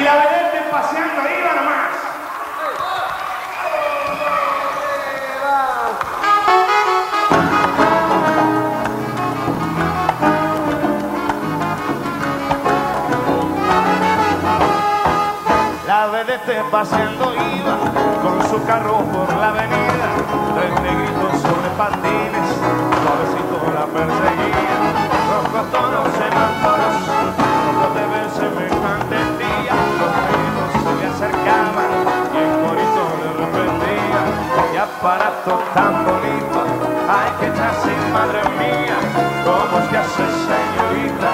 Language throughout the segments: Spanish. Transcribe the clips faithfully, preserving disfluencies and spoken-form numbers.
y la vedette paseando arriba nomás. La vedette paseando iba con su carro por la avenida, tres negritos sobre patines, suavecito la perseguía, rojos tonos semáforos, rojos de ver semejante día, los negritos se le acercaban y el corito le repetía, qué aparato tan bonito, ay qué chasis madre mía, cómo es que hace señorita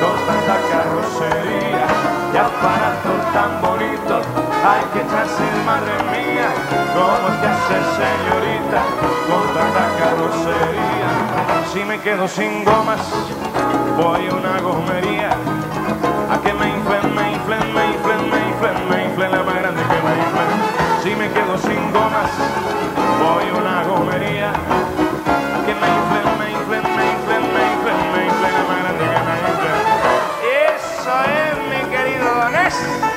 con tanta carrocería, qué aparato tan bonito, ay qué chasis madre mía, cómo es que hace señorita con tanta carrocería. Si me quedo sin gomas, voy a una gomería, a que me inflen, me inflen, me inflen, me inflen, me inflen, la más grande que me inflen. Si me quedo sin gomas, voy a una gomería, a que me inflen, me inflen, me inflen, me inflen, me inflen, la más grande que me inflen. Eso es, mi querido Donés.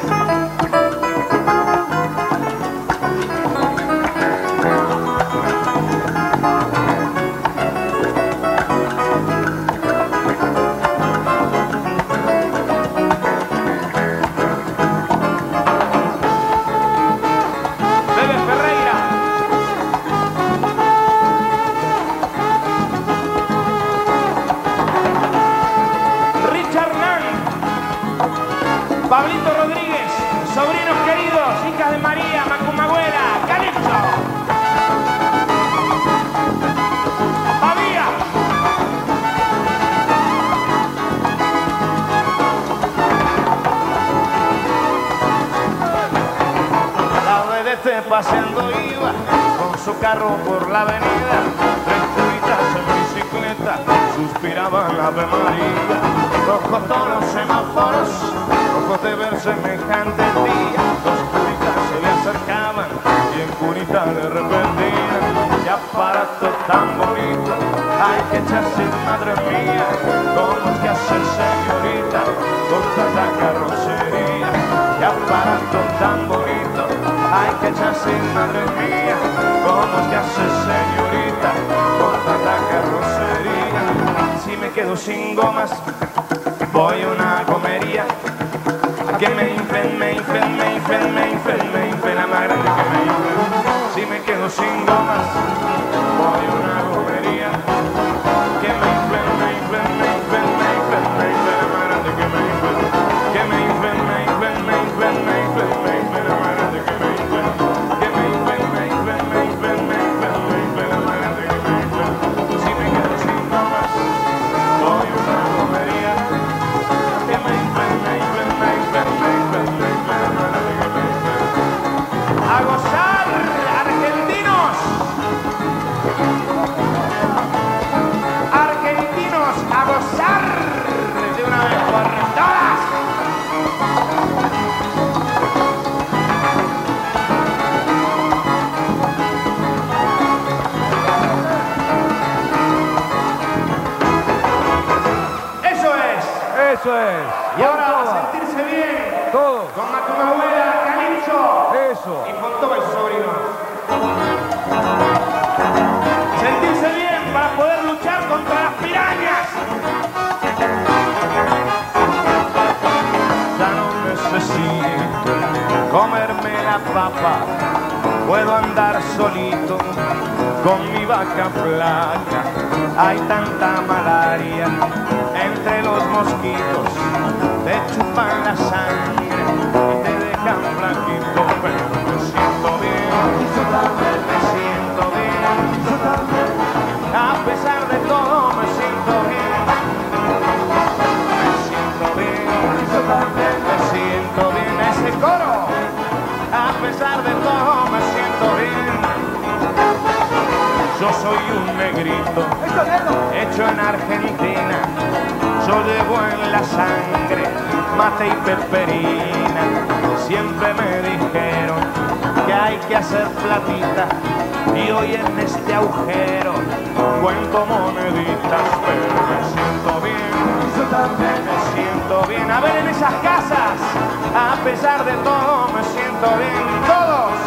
Pablito Rodríguez, sobrinos queridos, hijas de María, Macumagüera, Calipso. Pavía. La vedette paseando iba con su carro por la avenida, tres cubitas en bicicleta, suspiraban la Ave María, rojos todos los semáforos, de ver semejante día, los curitas se le acercaban y en curita le repetían, qué aparato tan bonito, ay qué chasis madre mía, cómo es que hace señorita con tanta carrocería, qué aparato tan bonito, ay qué chasis madre mía, cómo es que hace señorita con tanta carrocería. Si me quedo sin gomas, voy a una gomería, que me inflen, me inflen, me inflen, me inflen, me inflen, la más grande que me inflen. Si me quedo sin gomas, voy a una gomería, que me inflen, me inflen, me inflen, me inflen, me inflen, la más grande que me inflen. Que me inflen, me inflen, me inflen, me inflen, me inflen, la más grande que me inflen. Que me inflen, me inflen, me inflen, me inflen, me inflen, la más grande que me inflen. Si me quedo sin gomas, voy a una gomería, que me inflen, me inflen. A gozar, argentinos, argentinos, a gozar de una vez por todas. Eso es, eso es. Y ahora a sentirse bien, todo con Macumagüera, Calipso. Eso. Y con todos sus sobrinos. Sentirse bien para poder luchar contra las pirañas. Ya no necesito comerme la papa, puedo andar solito con mi vaca flaca. Hay tanta malaria entre los mosquitos, te chupan la sangre y te dejan blanquito, pero me siento bien, me siento bien, a pesar de todo me siento bien, me siento bien, me siento bien, ese coro, a pesar de todo me siento bien. Yo soy un negrito, hecho en Argentina, yo llevo en la sangre mate y peperina. Siempre me dijeron que hay que hacer platita, y hoy en este agujero cuento moneditas, pero me siento bien, me siento bien. A ver en esas casas, a pesar de todo me siento bien. Todos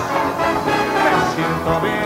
me siento bien.